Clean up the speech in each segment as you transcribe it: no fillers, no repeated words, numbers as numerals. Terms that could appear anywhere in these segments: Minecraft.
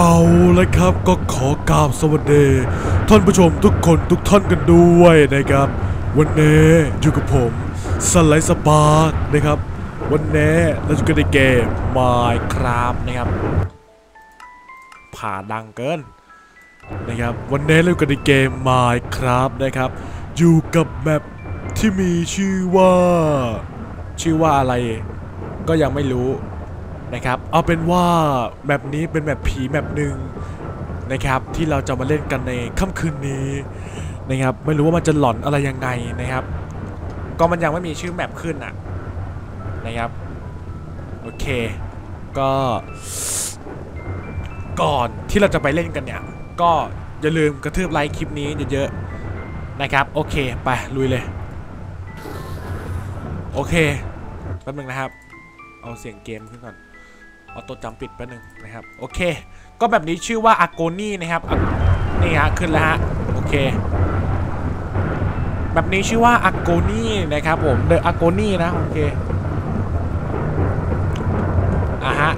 เอาละครับก็ขอกราบสวัสดีท่านผู้ชมทุกคนทุกท่านกันด้วยนะครับวันนี้อยู่กับผมสไลด์สปาร์คนะครับวันนี้เราจะกันในเกม Minecraft นะครับผ่าดังเกินนะครับวันนี้เรากันในเกม Minecraft นะครับอยู่กับแมปที่มีชื่อว่าอะไรก็ยังไม่รู้นะครับเอาเป็นว่าแมปนี้เป็นแมปผีแมปหนึ่งนะครับที่เราจะมาเล่นกันในค่ำคืนนี้นะครับไม่รู้ว่ามันจะหลอนอะไรยังไงนะครับก็มันยังไม่มีชื่อแมปขึ้นอ่ะนะครับโอเคก็ก่อนที่เราจะไปเล่นกันเนี่ยก็อย่าลืมกระทืบไลค์คลิปนี้เยอะๆนะครับโอเคไปลุยเลยโอเคแป๊บนึงนะครับเอาเสียงเกมขึ้นก่อนเอาตัวจำปิดแป๊บนึงนะครับโอเคก็แบบนี้ชื่อว่า Agony นะครับนี่ฮะขึ้นแล้วฮะโอเคแบบนี้ชื่อว่า Agony นะครับผม The Agony นะโอเคอ่ะฮะ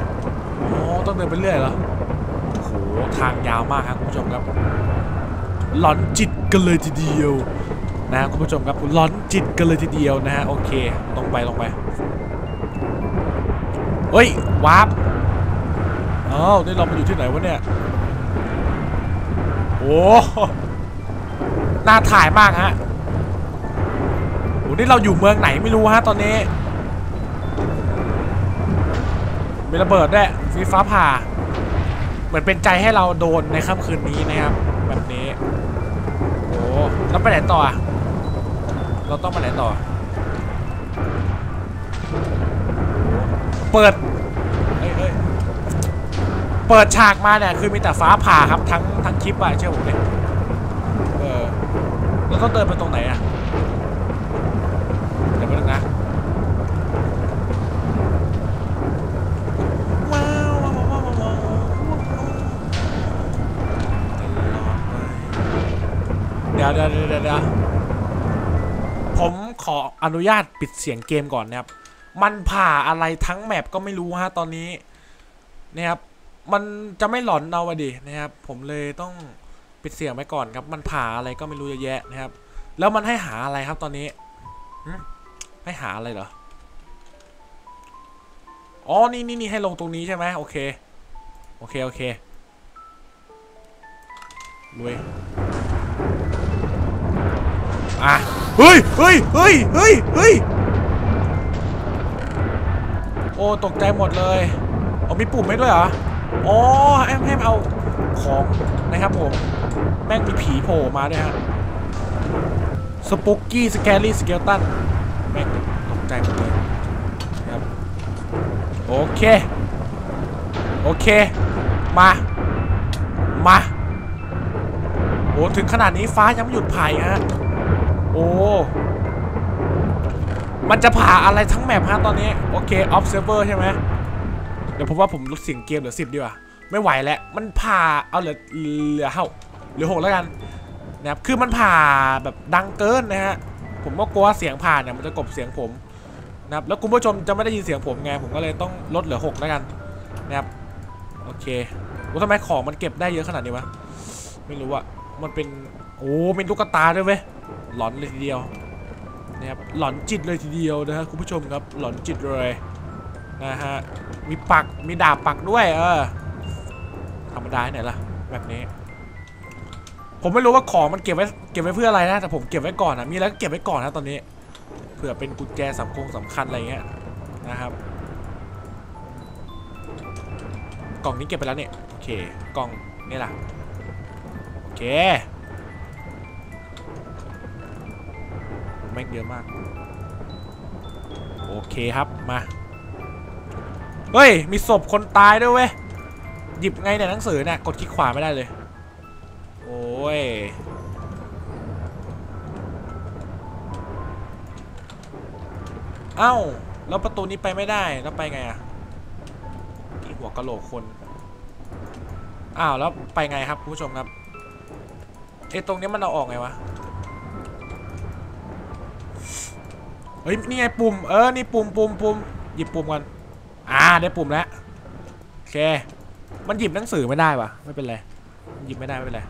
อ๋อต้องเดินไปเรื่อยเหรอโอ้โหทางยาวมากครับคุณผู้ชมครับหลอนจิตกันเลยทีเดียวนะคุณผู้ชมครับร้อนจิตกันเลยทีเดียวนะฮะโอเคลงไปเฮ้ยวาร์ปอ้าวนี่เรามาอยู่ที่ไหนวะเนี่ยโอ้น่าถ่ายมากฮะโอ้นี่เราอยู่เมืองไหนไม่รู้ฮะตอนนี้มีระเบิดด้วยฟ้าผ่าเหมือนเป็นใจให้เราโดนในค่ำคืนนี้นะครับแบบนี้โอ้แล้วไปไหนต่อเราต้องไปไหนต่อเปิดฉากมาเนี่ยคือมีแต่ฟ้าผ่าครับทั้งคลิปอะเชื่อผมเลยเราต้องเดินไปตรงไหนอะเดี๋ยวไปดูนะเดี๋ยวผมขออนุญาตปิดเสียงเกมก่อนนะครับมันผ่าอะไรทั้งแมปก็ไม่รู้ฮะตอนนี้นะครับมันจะไม่หลอนเอาอะดินะครับผมเลยต้องปิดเสียงไว้ก่อนครับมันผ่าอะไรก็ไม่รู้เยอะแยะนะครับแล้วมันให้หาอะไรครับตอนนี้ให้หาอะไรเหรออ๋อนี่ให้ลงตรงนี้ใช่ไหมโอเครวยอ่ะเฮ้ยโอ้ตกใจหมดเลยเอามีปุ่มให้ด้วยเหรออ๋อให้เอาของนะครับผมแม่งมีผีโผล่มาด้วยฮะสปุกกี้สแกรี่สเกลตันแม่งตกใจหมดเลยครับโอเคมาโอ้ถึงขนาดนี้ฟ้ายังไม่หยุดผ่าฮะโอ้มันจะผ่าอะไรทั้งแมปฮะตอนนี้โอเค observer ใช่ไหมเดี๋ยวผมว่าผมลดเสียงเกมเหลือ10ดีกว่าไม่ไหวแล้วมันผ่าเอาเหลือ6แล้วกันนะครับคือมันผ่าแบบดังเกินนะฮะผมก็กลัวเสียงผ่าเนี่ยมันจะกบเสียงผมนะครับแล้วคุณผู้ชมจะไม่ได้ยินเสียงผมไงผมก็เลยต้องลดเหลือ6แล้วกันนะครับโอเคว่าทำไมของมันเก็บได้เยอะขนาดนี้วะไม่รู้ว่ามันเป็นโอ้เป็นตุ๊กตาด้วยเว้ยหลอนเลยทีเดียวนะครับหลอนจิตเลยทีเดียวนะฮะคุณผู้ชมครับหลอนจิตเลยนะฮะมีปักมีดาบปักด้วยธรรมดาไหนล่ะแบบนี้ผมไม่รู้ว่าของมันเก็บไว้เพื่ออะไรนะแต่ผมเก็บไว้ก่อนนะมีแล้วเก็บไว้ก่อนนะตอนนี้เผื่อเป็นกุญแจสำคัญอะไรเงี้ยนะครับกล่องนี้เก็บไปแล้วเนี่ยโอเคกล่องนี่แหละโอเคแม่งเยอะมากโอเคครับมาเฮ้ยมีศพคนตายด้วยเว้ยหยิบไงเนี่ยหนังสือเนี่ยกดคลิกขวาไม่ได้เลยโอ้ยเอ้าแล้วประตูนี้ไปไม่ได้แล้วไปไงอะที่หัวกะโหลกคนอ้าวแล้วไปไงครับคุณผู้ชมครับไอ้ตรงนี้มันเอาออกไงวะเฮ้ยนี่ไงปุ่มนี่ปุ่มหยิบปุ่มกันได้ปุ่มแล้วโอเค มันหยิบหนังสือไม่ได้วะไม่เป็นไรหยิบไม่ได้ไม่เป็นไร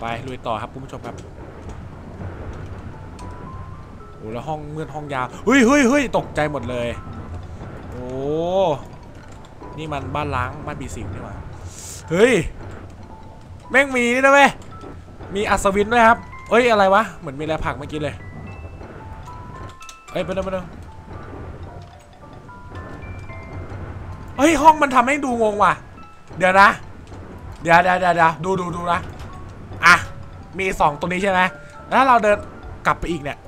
ไปลุยต่อครับคุณผู้ชมครับโอ้แล้วห้องมืดห้องยาวเฮ้ยตกใจหมดเลยโอ้นี่มันบ้านล้างบ้านปีสิงนี่วะเฮ้ยแม่งมีนี่นะเว้ยมีอัศวินด้วยครับเอ้ยอะไรวะเหมือนมีอะไรผักเมื่อกี้เลยเอ้ยไปดูเฮ้ยห้องมันทำให้ดูงงว่ะเดี๋ยวนะดูนะอ่ะมี2ตัวนี้ใช่ไหมแล้วเราเดินกลับไปอีกเนี่ย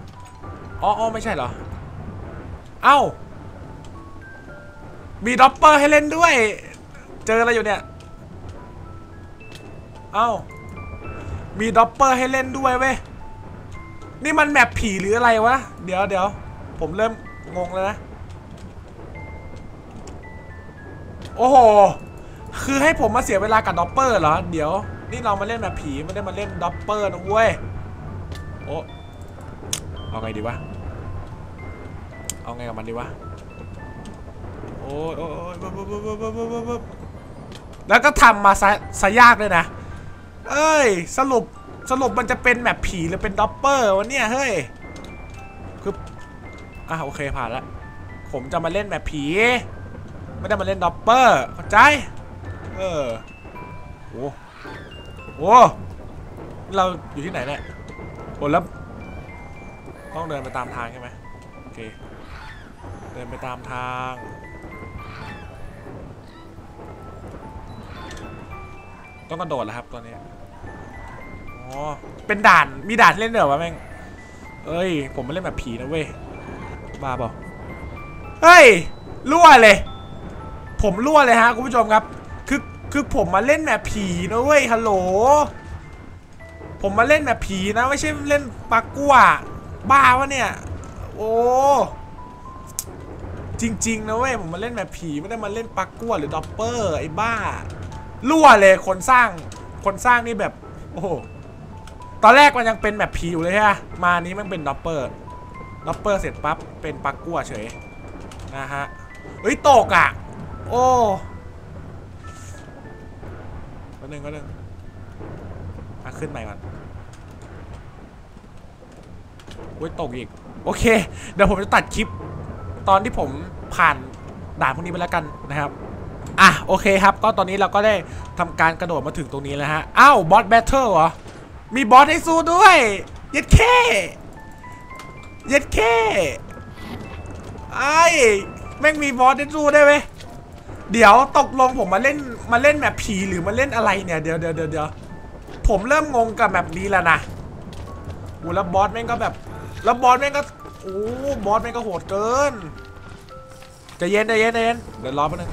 อ๋อไม่ใช่เหรอเอ้ามีด็อปเปอร์ให้เล่นด้วยเจออะไรอยู่เนี่ยเอ้ามีด็อปเปอร์ให้เล่นด้วยเว้ยนี่มันแมปผีหรืออะไรวะเดี๋ยวผมเริ่มงงแล้วนะโอ้โหคือให้ผมมาเสียเวลากับด็อปเปอร์เหรอเดี๋ยวนี่เรามาเล่นแมปผีไม่ได้มาเล่นด็อปเปอร์นะเว้ยโอ้เอาไงดีวะเอาไงกับมันดีวะโอ้ยแล้วก็ทำมาซะยากเลยนะเอ้ยสรุปมันจะเป็นแมปผีหรือเป็นด็อปเปอร์วะเนี่ยเฮ้ยคืออ่ะโอเคผ่านละผมจะมาเล่นแมปผีไม่ได้มาเล่นด็อปเปอร์เข้าใจโอ้โหเราอยู่ที่ไหนเนี่ยโอ้แล้วต้องเดินไปตามทางใช่ไหมโอเคเดินไปตามทางต้องกระโดดแล้วครับตอนนี้อ๋อเป็นด่านมีด่านเล่นเดี๋ยววะแม่งเอ้ยผมไม่เล่นแบบผีนะเว้ยบ้าเปล่าเฮ้ยรั่วเลยผมรั่วเลยฮะคุณผู้ชมครับคือผมมาเล่นแบบผีนะเว้ยฮัลโหลผมมาเล่นแบบผีนะไม่ใช่เล่นปลากั่วบ้าวะเนี่ยโอ้จริงๆนะเว้ยผมมาเล่นแบบผีไม่ได้มาเล่นปลากั่วหรือด็อปเปอร์ไอ้บ้ารั่วเลยคนสร้างนี่แบบโอ้โหตอนแรกมันยังเป็นแบบผีอยู่เลยฮะมานี้มันเป็นด็อปเปอร์เสร็จปั๊บเป็นปลากั่วเฉยนะฮะเฮ้ยตกอ่ะโอ้ก็หนึ่งอ่ะขึ้นใหม่ก่อนโอ้ยตกอีกโอเคเดี๋ยวผมจะตัดคลิปตอนที่ผมผ่านด่านพวกนี้ไปแล้วกันนะครับอ่ะโอเคครับก็ตอนนี้เราก็ได้ทำการกระโดดมาถึงตรงนี้แล้วฮะอ้าวบอสแบทเทิลเหรอมีบอสให้สู้ด้วยเย็ดแค่ไอ้แม่งมีบอสให้สู้ได้ไหมเดี๋ยวตกลงผมมาเล่นแมปผีหรือมาเล่นอะไรเนี่ยเดี๋ยวผมเริ่มงงกับแมปนี้แล้วนะโอ้แล้วบอสแม่งก็แบบแล้วบอสแม่งก็โอ้บอสแม่งก็โหดเกินใจเย็นเดี๋ยวรอแป๊บนึง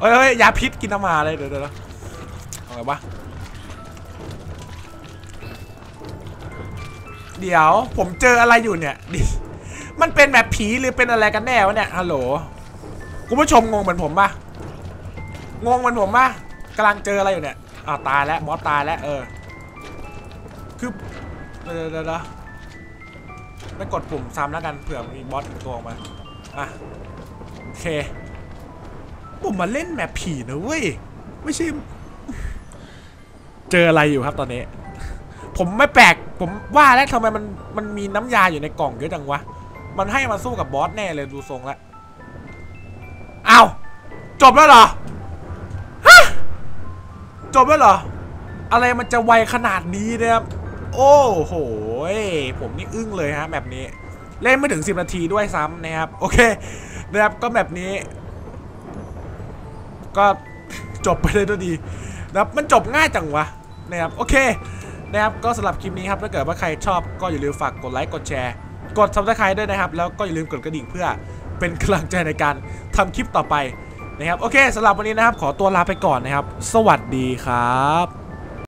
เฮ้ยยาพิษกินน้ำมาเลยเดี๋ยวเอาไงวะเดี๋ยวผมเจออะไรอยู่เนี่ยดิมันเป็นแมปผีหรือเป็นอะไรกันแน่วะเนี่ยฮัลโหลคุณผู้ชมงงเหมือนผมปะกำลังเจออะไรอยู่เนี่ยอ้าวตายแล้วบอสตายแล้วคือเดี๋ยวไม่กดปุ่มซ้ำแล้วกันเผื่อมีบอสอีกตัวมาอ่ะโอเคผมมาเล่นแมปผีนะเว้ยไม่ใช่เจออะไรอยู่ครับตอนนี้ผมไม่แปลกผมว่าแล้วทำไมมันมีน้ำยาอยู่ในกล่องเยอะจังวะมันให้มาสู้กับบอสแน่เลยดูทรงแล้วอ้าวจบแล้วเหรอฮะจบแล้วเหรออะไรมันจะไวขนาดนี้นะครับโอ้โหผมนี่อึ้งเลยฮะแบบนี้เล่นไม่ถึง10นาทีด้วยซ้ำนะครับโอเคนะครับก็แบบนี้ก็จบไปเลยด้วยดีนะครับมันจบง่ายจังวะนะครับโอเคนะครับก็สำหรับคลิปนี้ครับถ้าเกิดว่าใครชอบก็อย่าลืมฝากกดไลค์กดแชร์กด Subscribe ด้วยนะครับแล้วก็อย่าลืมกดกระดิ่งเพื่อเป็นกำลังใจในการทำคลิปต่อไปนะครับโอเคสำหรับวันนี้นะครับขอตัวลาไปก่อนนะครับสวัสดีครับ